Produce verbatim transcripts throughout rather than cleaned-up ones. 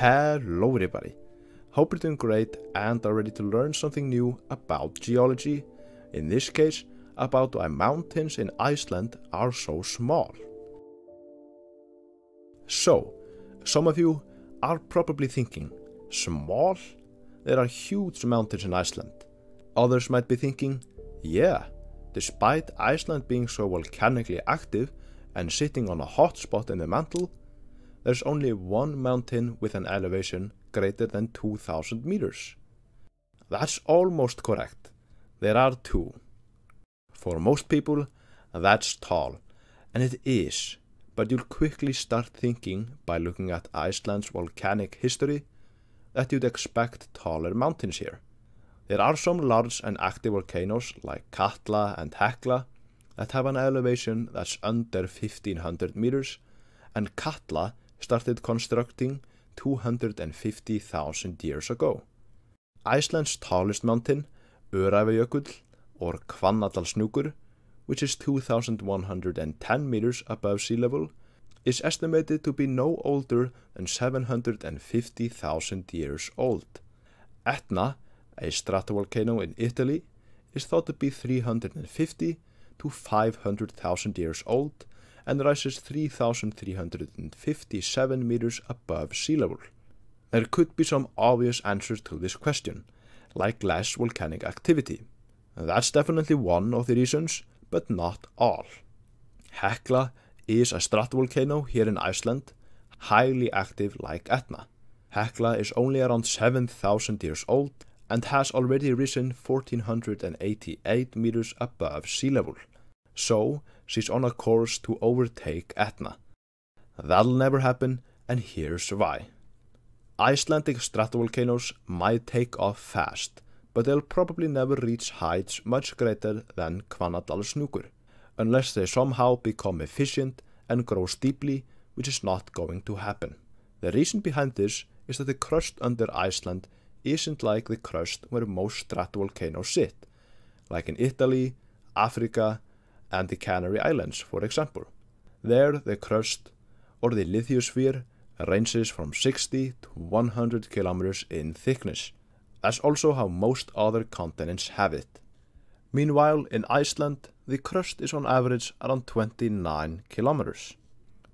Hello everybody, hope you're doing great and are ready to learn something new about geology, in this case about why mountains in Iceland are so small. So, some of you are probably thinking, small? There are huge mountains in Iceland. Others might be thinking, yeah, despite Iceland being so volcanically active and sitting on a hot spot in the mantle, there's only one mountain with an elevation greater than two thousand meters. That's almost correct. There are two. For most people, that's tall, and it is, but you'll quickly start thinking by looking at Iceland's volcanic history that you'd expect taller mountains here. There are some large and active volcanoes like Katla and Hekla that have an elevation that's under fifteen hundred meters, and Katla started constructing two hundred fifty thousand years ago. Iceland's tallest mountain, Öræfajökull or Hvannadalshnúkur, which is two thousand one hundred ten meters above sea level, is estimated to be no older than seven hundred fifty thousand years old. Etna, a stratovolcano in Italy, is thought to be three hundred fifty to five hundred thousand years old and rises three thousand three hundred fifty-seven meters above sea level. There could be some obvious answers to this question, like less volcanic activity. That's definitely one of the reasons, but not all. Hekla is a stratovolcano here in Iceland, highly active like Etna. Hekla is only around seven thousand years old and has already risen one thousand four hundred eighty-eight meters above sea level. So, she's on a course to overtake Etna. That'll never happen, and here's why. Icelandic stratovolcanoes might take off fast, but they'll probably never reach heights much greater than Hvannadalshnúkur, unless they somehow become efficient and grow steeply, which is not going to happen. The reason behind this is that the crust under Iceland isn't like the crust where most stratovolcanoes sit, like in Italy, Africa, and the Canary Islands, for example. There, the crust, or the lithosphere, ranges from sixty to one hundred kilometers in thickness. That's also how most other continents have it. Meanwhile, in Iceland, the crust is on average around twenty-nine kilometers.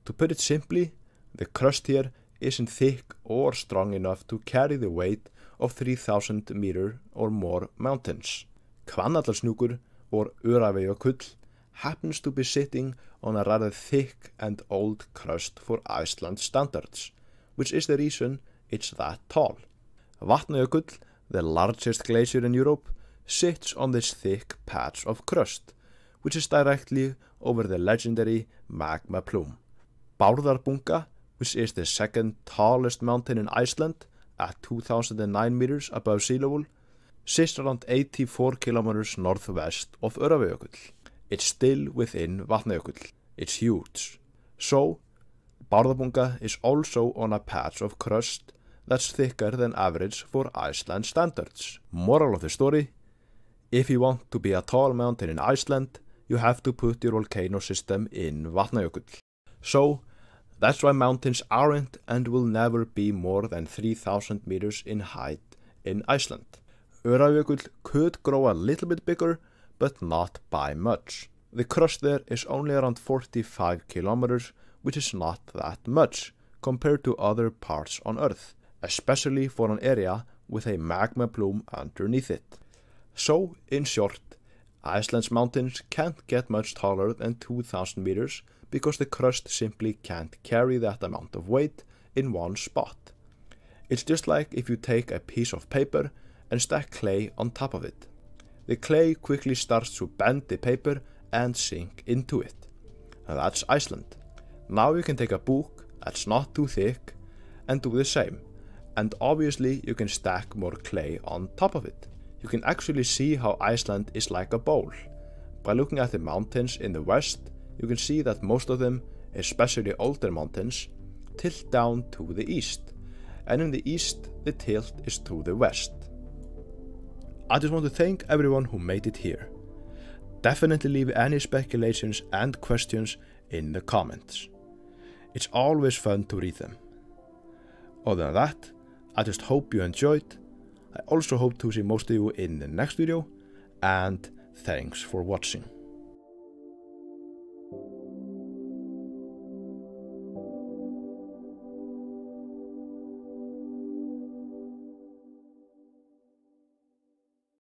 To put it simply, the crust here isn't thick or strong enough to carry the weight of three thousand meter or more mountains. Hvannadalshnúkur, or Öræfajökull, happens to be sitting on a rather thick and old crust for Iceland standards, which is the reason it's that tall. Vatnajökull, the largest glacier in Europe, sits on this thick patch of crust, which is directly over the legendary magma plume. Bárðarbunga, which is the second tallest mountain in Iceland, at two thousand nine meters above sea level, sits around eighty-four kilometers northwest of Öræfajökull. It's still within Vatnajökull. It's huge. So, Bárðarbunga is also on a patch of crust that's thicker than average for Iceland standards. Moral of the story: if you want to be a tall mountain in Iceland, you have to put your volcano system in Vatnajökull. So, that's why mountains aren't and will never be more than three thousand meters in height in Iceland. Öræfajökull could grow a little bit bigger, but not by much. The crust there is only around forty-five kilometers, which is not that much compared to other parts on Earth, especially for an area with a magma plume underneath it. So, in short, Iceland's mountains can't get much taller than two thousand meters because the crust simply can't carry that amount of weight in one spot. It's just like if you take a piece of paper and stack clay on top of it. The clay quickly starts to bend the paper and sink into it. And that's Iceland. Now you can take a book that's not too thick and do the same. And obviously you can stack more clay on top of it. You can actually see how Iceland is like a bowl. By looking at the mountains in the west, you can see that most of them, especially older mountains, tilt down to the east. And in the east, the tilt is to the west. I just want to thank everyone who made it here. Definitely leave any speculations and questions in the comments. It's always fun to read them. Other than that, I just hope you enjoyed. I also hope to see most of you in the next video, and thanks for watching.